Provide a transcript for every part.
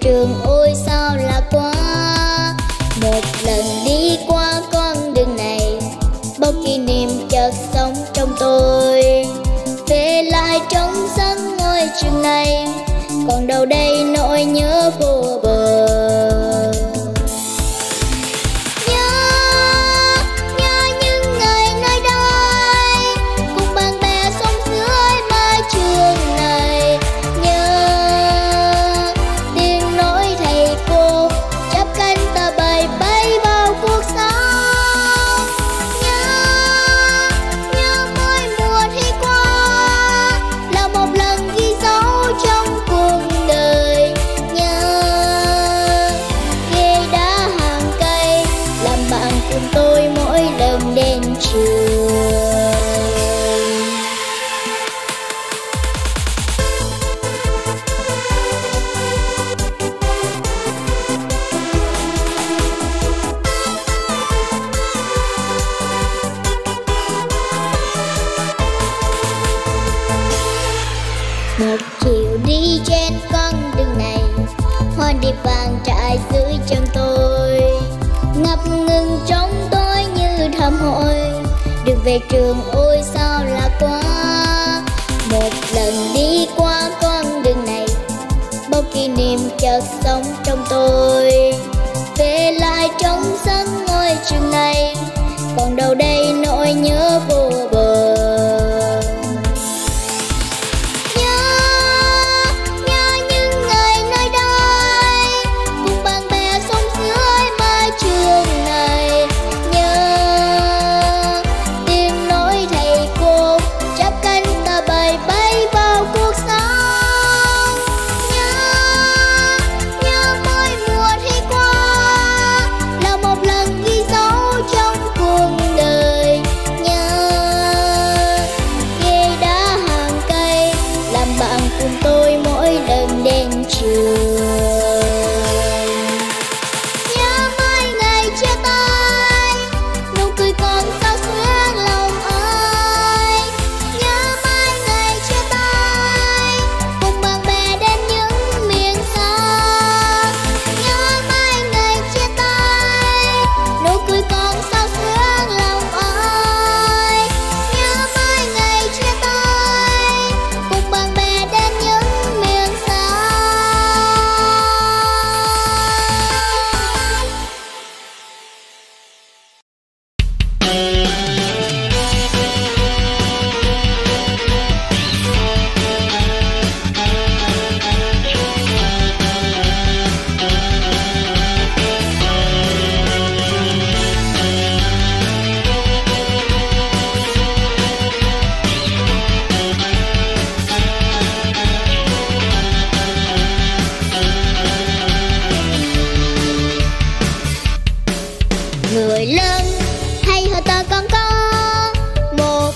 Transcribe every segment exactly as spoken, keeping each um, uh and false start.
trường ôi sao là quá. Một lần đi qua con đường này, bao kỷ niệm chợt sống trong tôi. Về lại trong sân ngôi trường này, còn đâu đây nỗi nhớ vô bờ. Một chiều đi trên con đường này, hoa điệp vàng trải dưới chân tôi, ngập ngừng trong tôi như thầm hội. Đường về trường ôi sao là quá. Một lần đi qua con đường này, bao kỷ niệm chợt sống trong tôi. Về lại trong sân ngôi trường này, còn đâu đây nỗi nhớ vô bờ. Người lớn hay hơn tôi còn có một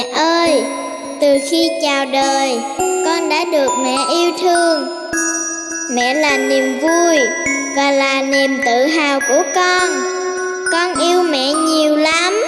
Mẹ ơi, từ khi chào đời, con đã được mẹ yêu thương. Mẹ là niềm vui và là niềm tự hào của con. Con yêu mẹ nhiều lắm.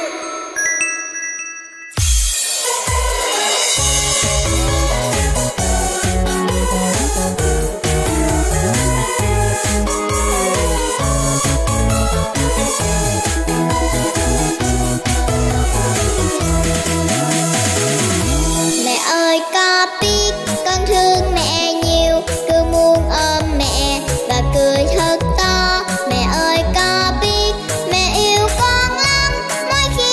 Mẹ ơi, có biết mẹ yêu con lắm. Mỗi khi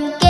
lòng.